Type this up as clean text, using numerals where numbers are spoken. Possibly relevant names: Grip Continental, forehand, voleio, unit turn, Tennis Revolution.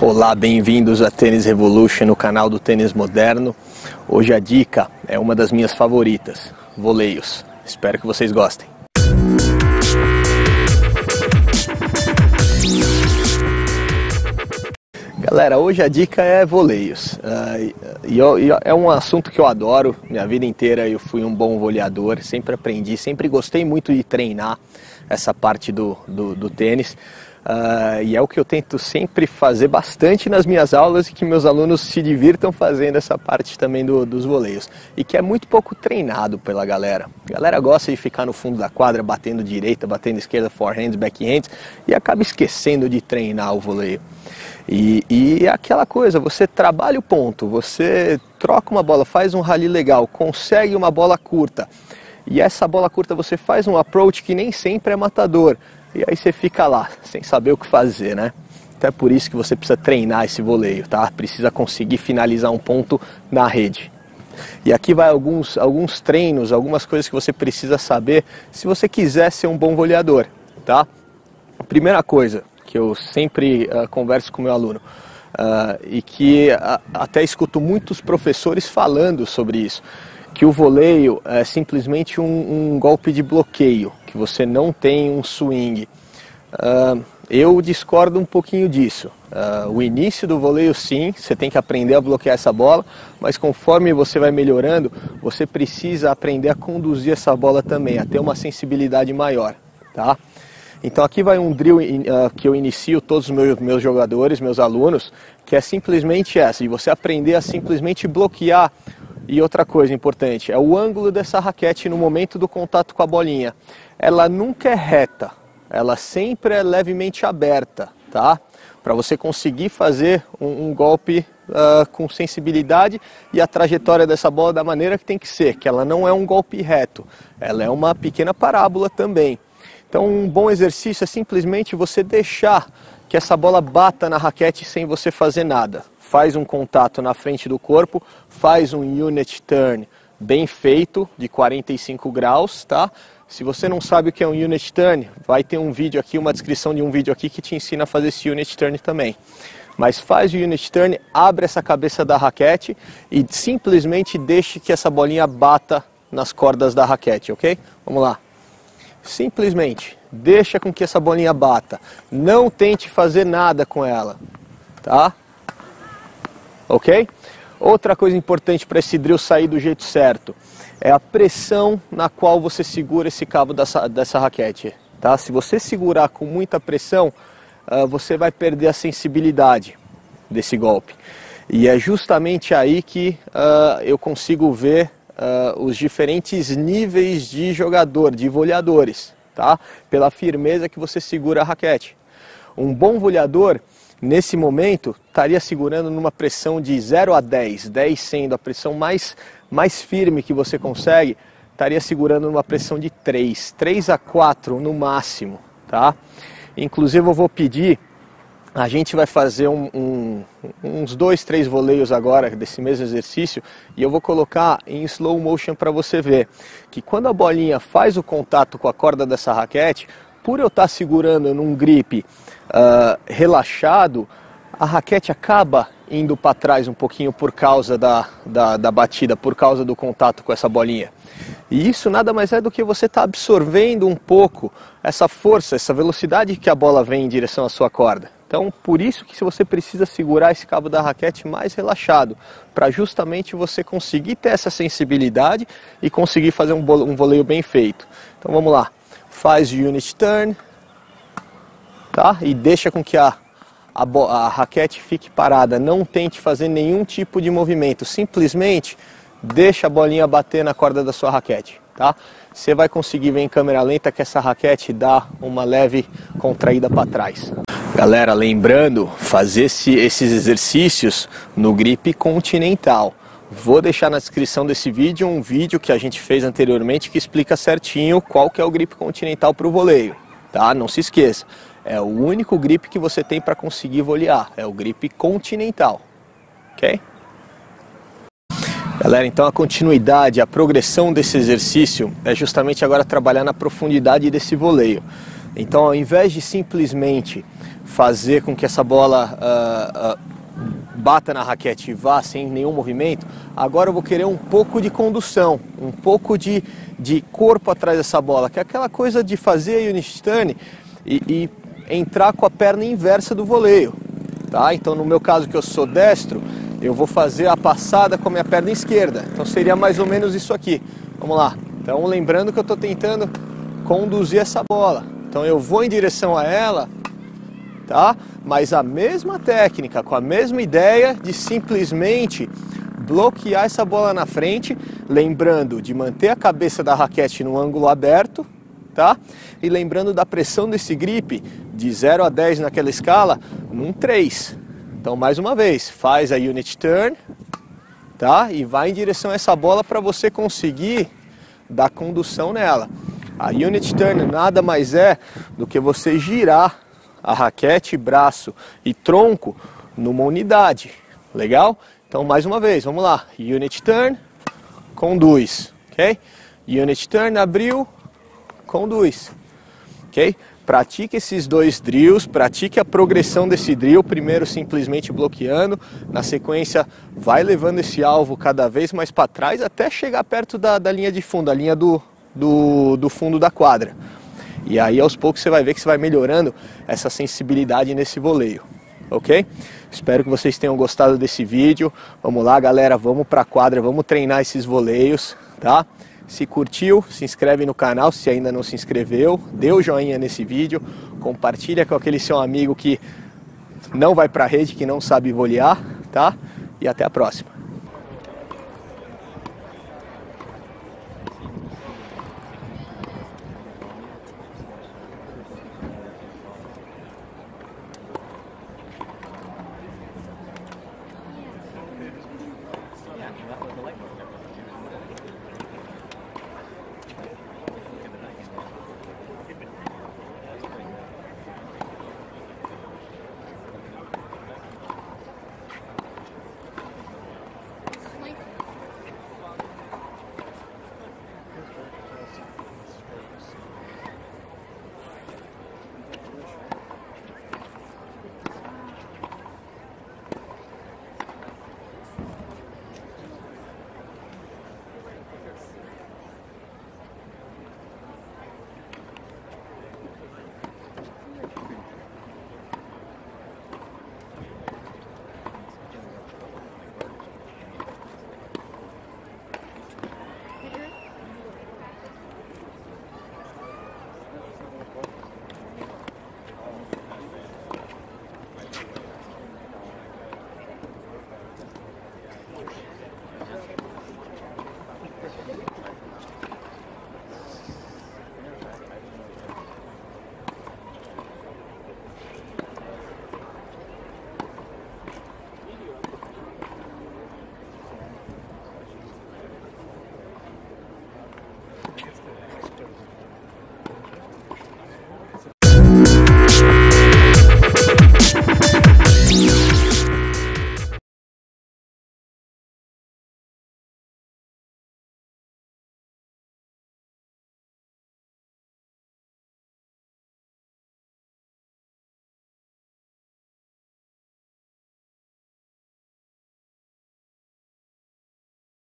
Olá, bem-vindos a Tennis Revolution, no canal do tênis moderno. Hoje a dica é uma das minhas favoritas, voleios. Espero que vocês gostem. Galera, hoje a dica é voleios. É um assunto que eu adoro. Minha vida inteira eu fui um bom voleador, sempre aprendi, sempre gostei muito de treinar essa parte do tênis. E é o que eu tento sempre fazer bastante nas minhas aulas e que meus alunos se divirtam fazendo essa parte também dos voleios. E que é muito pouco treinado pela galera. A galera gosta de ficar no fundo da quadra batendo direita, batendo esquerda, forehands, backhands e acaba esquecendo de treinar o voleio. E é aquela coisa, você trabalha o ponto, você troca uma bola, faz um rally legal, consegue uma bola curta. E essa bola curta você faz um approach que nem sempre é matador. E aí você fica lá, sem saber o que fazer, né? Então é por isso que você precisa treinar esse voleio, tá? Precisa conseguir finalizar um ponto na rede. E aqui vai alguns treinos, algumas coisas que você precisa saber se você quiser ser um bom voleador, tá? Primeira coisa que eu sempre converso com meu aluno e que até escuto muitos professores falando sobre isso, que o voleio é simplesmente um golpe de bloqueio, que você não tem um swing. Eu discordo um pouquinho disso. O início do voleio, sim, você tem que aprender a bloquear essa bola, mas conforme você vai melhorando, você precisa aprender a conduzir essa bola também, a ter uma sensibilidade maior, tá? Então aqui vai um drill que eu inicio todos os meus jogadores, meus alunos, que é simplesmente essa, de você aprender a simplesmente bloquear. E outra coisa importante, é o ângulo dessa raquete no momento do contato com a bolinha. Ela nunca é reta, ela sempre é levemente aberta, tá? Para você conseguir fazer um golpe com sensibilidade e a trajetória dessa bola da maneira que tem que ser, que ela não é um golpe reto, ela é uma pequena parábola também. Então um bom exercício é simplesmente você deixar que essa bola bata na raquete sem você fazer nada. Faz um contato na frente do corpo, faz um unit turn bem feito, de 45 graus, tá? Se você não sabe o que é um unit turn, vai ter um vídeo aqui, uma descrição de um vídeo aqui que te ensina a fazer esse unit turn também. Mas faz o unit turn, abre essa cabeça da raquete e simplesmente deixe que essa bolinha bata nas cordas da raquete, ok? Vamos lá. Simplesmente deixa com que essa bolinha bata. Não tente fazer nada com ela, tá? Ok? Outra coisa importante para esse drill sair do jeito certo é a pressão na qual você segura esse cabo dessa raquete, tá? Se você segurar com muita pressão, você vai perder a sensibilidade desse golpe. E é justamente aí que eu consigo ver os diferentes níveis de jogador, de voleadores, tá? Pela firmeza que você segura a raquete. Um bom voleador, nesse momento, estaria segurando numa pressão de 0 a 10, 10 sendo a pressão mais firme que você consegue, estaria segurando numa pressão de 3, 3 a 4 no máximo, tá? Inclusive eu vou pedir, a gente vai fazer uns 2, 3 voleios agora desse mesmo exercício e eu vou colocar em slow motion para você ver que quando a bolinha faz o contato com a corda dessa raquete, por eu estar segurando num grip relaxado, a raquete acaba indo para trás um pouquinho por causa da batida, por causa do contato com essa bolinha. E isso nada mais é do que você estar absorvendo um pouco essa força, essa velocidade que a bola vem em direção à sua corda. Então, por isso que você precisa segurar esse cabo da raquete mais relaxado, para justamente você conseguir ter essa sensibilidade e conseguir fazer um voleio bem feito. Então, vamos lá. Faz unit turn, tá? E deixa com que a raquete fique parada, não tente fazer nenhum tipo de movimento, simplesmente deixa a bolinha bater na corda da sua raquete, tá? Você vai conseguir ver em câmera lenta que essa raquete dá uma leve contraída para trás. Galera, lembrando, fazer esses exercícios no grip continental. Vou deixar na descrição desse vídeo um vídeo que a gente fez anteriormente que explica certinho qual que é o grip continental para o voleio, tá? Não se esqueça, é o único grip que você tem para conseguir volear, é o grip continental, ok? Galera, então a continuidade, a progressão desse exercício é justamente agora trabalhar na profundidade desse voleio. Então, ao invés de simplesmente fazer com que essa bola bata na raquete e vá sem nenhum movimento, agora eu vou querer um pouco de condução, um pouco de corpo atrás dessa bola, que é aquela coisa de fazer a unistane e entrar com a perna inversa do voleio, tá? Então, no meu caso, que eu sou destro, eu vou fazer a passada com a minha perna esquerda. Então, seria mais ou menos isso aqui. Vamos lá. Então, lembrando que eu estou tentando conduzir essa bola. Então, eu vou em direção a ela, tá? Mas a mesma técnica, com a mesma ideia de simplesmente bloquear essa bola na frente, lembrando de manter a cabeça da raquete no ângulo aberto, tá? E lembrando da pressão desse grip de 0 a 10 naquela escala, num 3. Então, mais uma vez, faz a unit turn, tá? E vai em direção a essa bola para você conseguir dar condução nela. A unit turn nada mais é do que você girar a raquete, braço e tronco numa unidade. Legal? Então, mais uma vez, vamos lá. Unit turn, conduz, ok? Unit turn, abriu, conduz, ok? Pratique esses dois drills, pratique a progressão desse drill, primeiro simplesmente bloqueando, na sequência vai levando esse alvo cada vez mais para trás até chegar perto da linha de fundo, a linha do fundo da quadra. E aí aos poucos você vai ver que você vai melhorando essa sensibilidade nesse voleio, ok? Espero que vocês tenham gostado desse vídeo. Vamos lá, galera, vamos para a quadra, vamos treinar esses voleios, tá? Se curtiu, se inscreve no canal se ainda não se inscreveu, dê o joinha nesse vídeo, compartilha com aquele seu amigo que não vai pra rede, que não sabe volear, tá? E até a próxima.